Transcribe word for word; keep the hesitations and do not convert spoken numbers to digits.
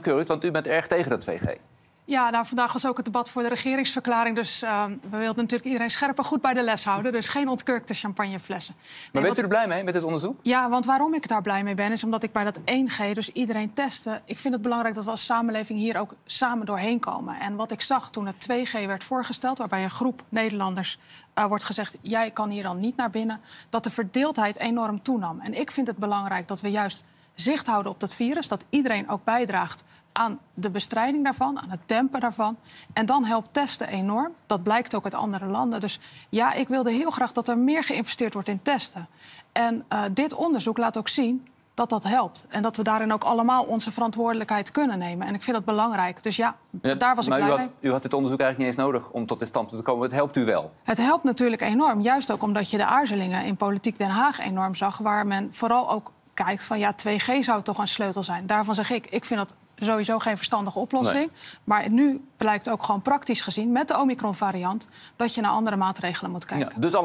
Keurig, want u bent erg tegen dat twee G. Ja, nou, vandaag was ook het debat voor de regeringsverklaring. Dus uh, we wilden natuurlijk iedereen scherp en goed bij de les houden. Dus geen ontkurkte champagneflessen. Nee, maar bent want... u er blij mee met dit onderzoek? Ja, want waarom ik daar blij mee ben, is omdat ik bij dat één G, dus iedereen testen... ik vind het belangrijk dat we als samenleving hier ook samen doorheen komen. En wat ik zag toen het twee G werd voorgesteld, waarbij een groep Nederlanders... Uh, wordt gezegd, jij kan hier dan niet naar binnen... dat de verdeeldheid enorm toenam. En ik vind het belangrijk dat we juist... zicht houden op dat virus, dat iedereen ook bijdraagt aan de bestrijding daarvan, aan het dempen daarvan. En dan helpt testen enorm. Dat blijkt ook uit andere landen. Dus ja, ik wilde heel graag dat er meer geïnvesteerd wordt in testen. En uh, dit onderzoek laat ook zien dat dat helpt. En dat we daarin ook allemaal onze verantwoordelijkheid kunnen nemen. En ik vind dat belangrijk. Dus ja, ja daar was ik blij u had, mee. U had dit onderzoek eigenlijk niet eens nodig om tot dit standpunt te komen. Het helpt u wel? Het helpt natuurlijk enorm. Juist ook omdat je de aarzelingen in politiek Den Haag enorm zag... waar men vooral ook... kijkt van ja, twee G zou toch een sleutel zijn. Daarvan zeg ik, ik vind dat sowieso geen verstandige oplossing. Nee. Maar nu blijkt ook gewoon praktisch gezien... met de Omicron-variant dat je naar andere maatregelen moet kijken. Ja, dus